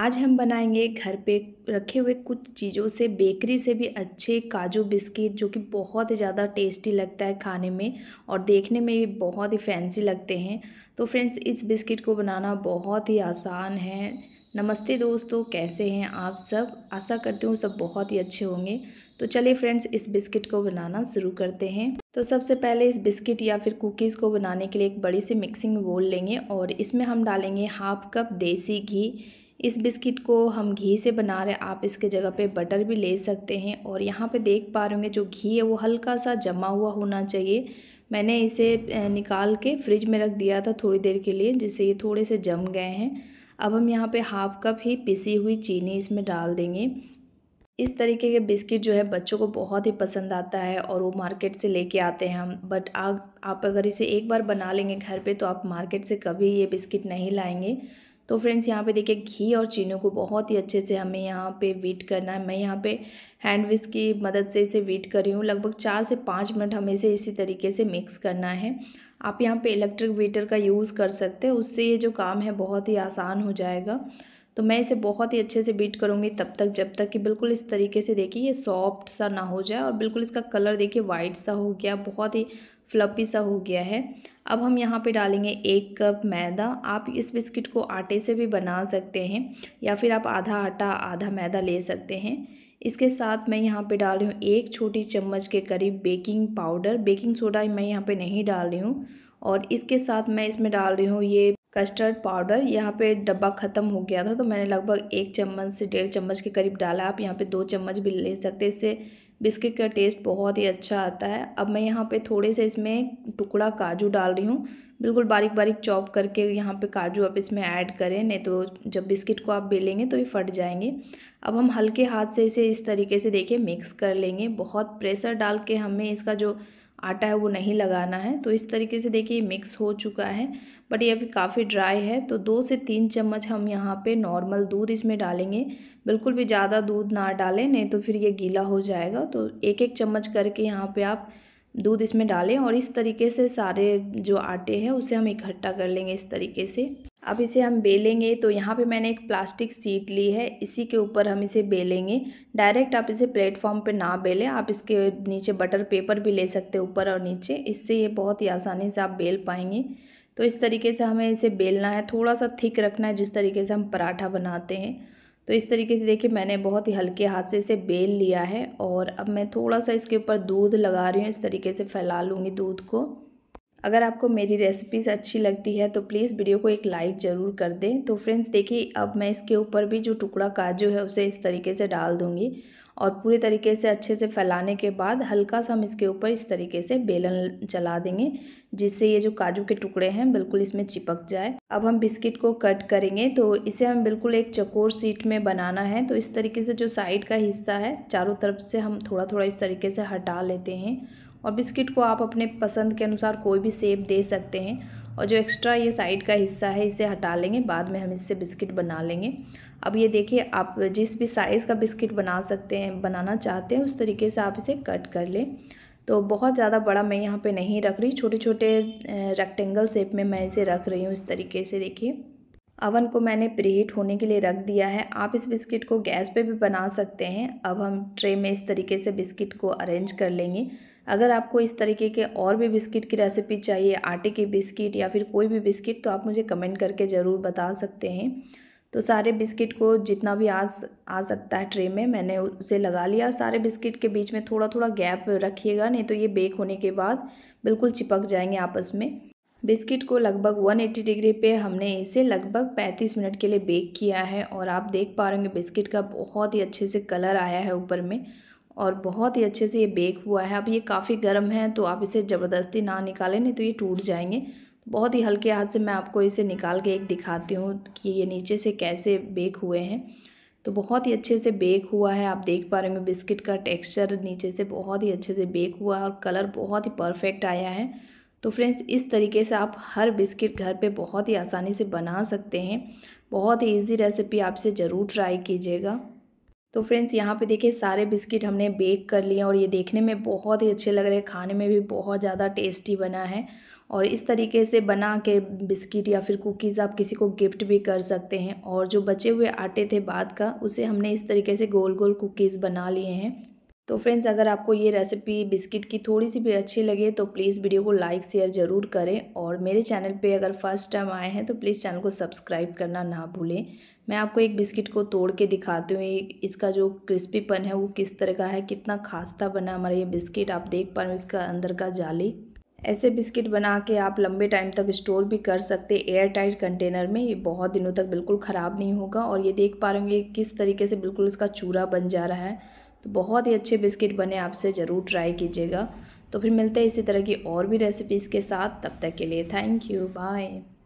आज हम बनाएंगे घर पे रखे हुए कुछ चीज़ों से, बेकरी से भी अच्छे काजू बिस्किट, जो कि बहुत ही ज़्यादा टेस्टी लगता है खाने में और देखने में भी बहुत ही फैंसी लगते हैं। तो फ्रेंड्स, इस बिस्किट को बनाना बहुत ही आसान है। नमस्ते दोस्तों, कैसे हैं आप सब? आशा करती हूँ सब बहुत ही अच्छे होंगे। तो चलिए फ्रेंड्स, इस बिस्किट को बनाना शुरू करते हैं। तो सबसे पहले इस बिस्किट या फिर कुकीज़ को बनाने के लिए एक बड़ी सी मिक्सिंग बोल लेंगे और इसमें हम डालेंगे 1/2 कप देसी घी। इस बिस्किट को हम घी से बना रहे हैं, आप इसके जगह पे बटर भी ले सकते हैं। और यहाँ पे देख पा रहे होंगे जो घी है वो हल्का सा जमा हुआ होना चाहिए। मैंने इसे निकाल के फ्रिज में रख दिया था थोड़ी देर के लिए, जिससे ये थोड़े से जम गए हैं। अब हम यहाँ पे 1/2 कप ही पिसी हुई चीनी इसमें डाल देंगे। इस तरीके के बिस्किट जो है बच्चों को बहुत ही पसंद आता है और वो मार्केट से लेके आते हैं हम। बट आप अगर इसे एक बार बना लेंगे घर पे तो आप मार्केट से कभी ये बिस्किट नहीं लाएंगे। तो फ्रेंड्स, यहाँ पे देखिए घी और चीनी को बहुत ही अच्छे से हमें यहाँ पे बीट करना है। मैं यहाँ पे हैंड व्हिस्क की मदद से इसे बीट कर रही हूँ। लगभग 4 से 5 मिनट हमें इसे इसी तरीके से मिक्स करना है। आप यहाँ पे इलेक्ट्रिक बीटर का यूज़ कर सकते हैं, उससे ये जो काम है बहुत ही आसान हो जाएगा। तो मैं इसे बहुत ही अच्छे से बीट करूँगी तब तक, जब तक कि बिल्कुल इस तरीके से देखिए ये सॉफ्ट सा ना हो जाए और बिल्कुल इसका कलर देखिए वाइट सा हो गया, बहुत ही फ्लफी सा हो गया है। अब हम यहाँ पे डालेंगे 1 कप मैदा। आप इस बिस्किट को आटे से भी बना सकते हैं या फिर आप आधा आटा आधा मैदा ले सकते हैं। इसके साथ मैं यहाँ पे डाल रही हूँ 1 छोटी चम्मच के करीब बेकिंग पाउडर। बेकिंग सोडा मैं यहाँ पे नहीं डाल रही हूँ। और इसके साथ मैं इसमें डाल रही हूँ ये कस्टर्ड पाउडर। यहाँ पे डब्बा ख़त्म हो गया था तो मैंने लगभग 1 चम्मच से 1.5 चम्मच के करीब डाला। आप यहाँ पे 2 चम्मच भी ले सकते हैं, इससे बिस्किट का टेस्ट बहुत ही अच्छा आता है। अब मैं यहाँ पे थोड़े से इसमें टुकड़ा काजू डाल रही हूँ, बिल्कुल बारीक बारीक चॉप करके यहाँ पे काजू आप इसमें ऐड करें, नहीं तो जब बिस्किट को आप बेलेंगे तो ये फट जाएंगे। अब हम हल्के हाथ से इसे इस तरीके से देखिए मिक्स कर लेंगे। बहुत प्रेशर डाल के हमें इसका जो आटा है वो नहीं लगाना है। तो इस तरीके से देखिए मिक्स हो चुका है, बट ये अभी काफ़ी ड्राई है। तो 2 से 3 चम्मच हम यहाँ पे नॉर्मल दूध इसमें डालेंगे। बिल्कुल भी ज़्यादा दूध ना डालें, नहीं तो फिर ये गीला हो जाएगा। तो 1-1 चम्मच करके यहाँ पे आप दूध इसमें डालें और इस तरीके से सारे जो आटे हैं उसे हम इकट्ठा कर लेंगे इस तरीके से। अब इसे हम बेलेंगे। तो यहाँ पे मैंने एक प्लास्टिक शीट ली है, इसी के ऊपर हम इसे बेलेंगे। डायरेक्ट आप इसे प्लेटफॉर्म पे ना बेलें, आप इसके नीचे बटर पेपर भी ले सकते हैं, ऊपर और नीचे। इससे ये बहुत ही आसानी से आप बेल पाएंगे। तो इस तरीके से हमें इसे बेलना है, थोड़ा सा थिक रखना है, जिस तरीके से हम पराठा बनाते हैं। तो इस तरीके से देखिए मैंने बहुत ही हल्के हाथ से इसे बेल लिया है। और अब मैं थोड़ा सा इसके ऊपर दूध लगा रही हूँ, इस तरीके से फैला लूँगी दूध को। अगर आपको मेरी रेसिपीज़ अच्छी लगती है तो प्लीज़ वीडियो को एक लाइक ज़रूर कर दें। तो फ्रेंड्स देखिए, अब मैं इसके ऊपर भी जो टुकड़ा काजू है उसे इस तरीके से डाल दूँगी और पूरे तरीके से अच्छे से फैलाने के बाद हल्का सा हम इसके ऊपर इस तरीके से बेलन चला देंगे, जिससे ये जो काजू के टुकड़े हैं बिल्कुल इसमें चिपक जाए। अब हम बिस्किट को कट करेंगे। तो इसे हम बिल्कुल एक चकोर शीट में बनाना है। तो इस तरीके से जो साइड का हिस्सा है चारों तरफ से हम थोड़ा थोड़ा इस तरीके से हटा लेते हैं। और बिस्किट को आप अपने पसंद के अनुसार कोई भी शेप दे सकते हैं। और जो एक्स्ट्रा ये साइड का हिस्सा है इसे हटा लेंगे, बाद में हम इससे बिस्किट बना लेंगे। अब ये देखिए, आप जिस भी साइज़ का बिस्किट बना सकते हैं, बनाना चाहते हैं, उस तरीके से आप इसे कट कर लें। तो बहुत ज़्यादा बड़ा मैं यहाँ पे नहीं रख रही, छोटे छोटे रेक्टेंगल शेप में मैं इसे रख रही हूँ इस तरीके से देखिए। अवन को मैंने प्रीहीट होने के लिए रख दिया है। आप इस बिस्किट को गैस पे भी बना सकते हैं। अब हम ट्रे में इस तरीके से बिस्किट को अरेंज कर लेंगे। अगर आपको इस तरीके के और भी बिस्किट की रेसिपी चाहिए, आटे के बिस्किट या फिर कोई भी बिस्किट, तो आप मुझे कमेंट करके ज़रूर बता सकते हैं। तो सारे बिस्किट को जितना भी आ सकता है ट्रे में मैंने उसे लगा लिया। और सारे बिस्किट के बीच में थोड़ा थोड़ा गैप रखिएगा, नहीं तो ये बेक होने के बाद बिल्कुल चिपक जाएंगे आपस में। बिस्किट को लगभग 180 डिग्री पे हमने इसे लगभग 35 मिनट के लिए बेक किया है। और आप देख पा रहे होंगे बिस्किट का बहुत ही अच्छे से कलर आया है ऊपर में और बहुत ही अच्छे से ये बेक हुआ है। अब ये काफ़ी गर्म है तो आप इसे ज़बरदस्ती ना निकालें, नहीं तो ये टूट जाएंगे। बहुत ही हल्के हाथ से मैं आपको इसे निकाल के एक दिखाती हूँ कि ये नीचे से कैसे बेक हुए हैं। तो बहुत ही अच्छे से बेक हुआ है, आप देख पा रहे होंगे बिस्किट का टेक्सचर नीचे से बहुत ही अच्छे से बेक हुआ है और कलर बहुत ही परफेक्ट आया है। तो फ्रेंड्स, इस तरीके से आप हर बिस्किट घर पे बहुत ही आसानी से बना सकते हैं। बहुत ही ईजी रेसिपी, आपसे ज़रूर ट्राई कीजिएगा। तो फ्रेंड्स, यहाँ पे देखिए सारे बिस्किट हमने बेक कर लिए और ये देखने में बहुत ही अच्छे लग रहे हैं, खाने में भी बहुत ज़्यादा टेस्टी बना है। और इस तरीके से बना के बिस्किट या फिर कुकीज़ आप किसी को गिफ्ट भी कर सकते हैं। और जो बचे हुए आटे थे बाद का, उसे हमने इस तरीके से गोल गोल कुकीज़ बना लिए हैं। तो फ्रेंड्स, अगर आपको ये रेसिपी बिस्किट की थोड़ी सी भी अच्छी लगे तो प्लीज़ वीडियो को लाइक शेयर ज़रूर करें, और मेरे चैनल पे अगर फर्स्ट टाइम आए हैं तो प्लीज़ चैनल को सब्सक्राइब करना ना भूलें। मैं आपको एक बिस्किट को तोड़ के दिखाती हूँ, इसका जो क्रिस्पीपन है वो किस तरह का है, कितना खास्ता बना हमारा ये बिस्किट। आप देख पा रहे हो इसका अंदर का जाली। ऐसे बिस्किट बना के आप लंबे टाइम तक स्टोर भी कर सकते हैं एयर टाइट कंटेनर में। ये बहुत दिनों तक बिल्कुल ख़राब नहीं होगा। और ये देख पा रहे होंगे किस तरीके से बिल्कुल इसका चूरा बन जा रहा है। तो बहुत ही अच्छे बिस्किट बने, आपसे ज़रूर ट्राई कीजिएगा। तो फिर मिलते हैं इसी तरह की और भी रेसिपीज़ के साथ। तब तक के लिए थैंक यू, बाय।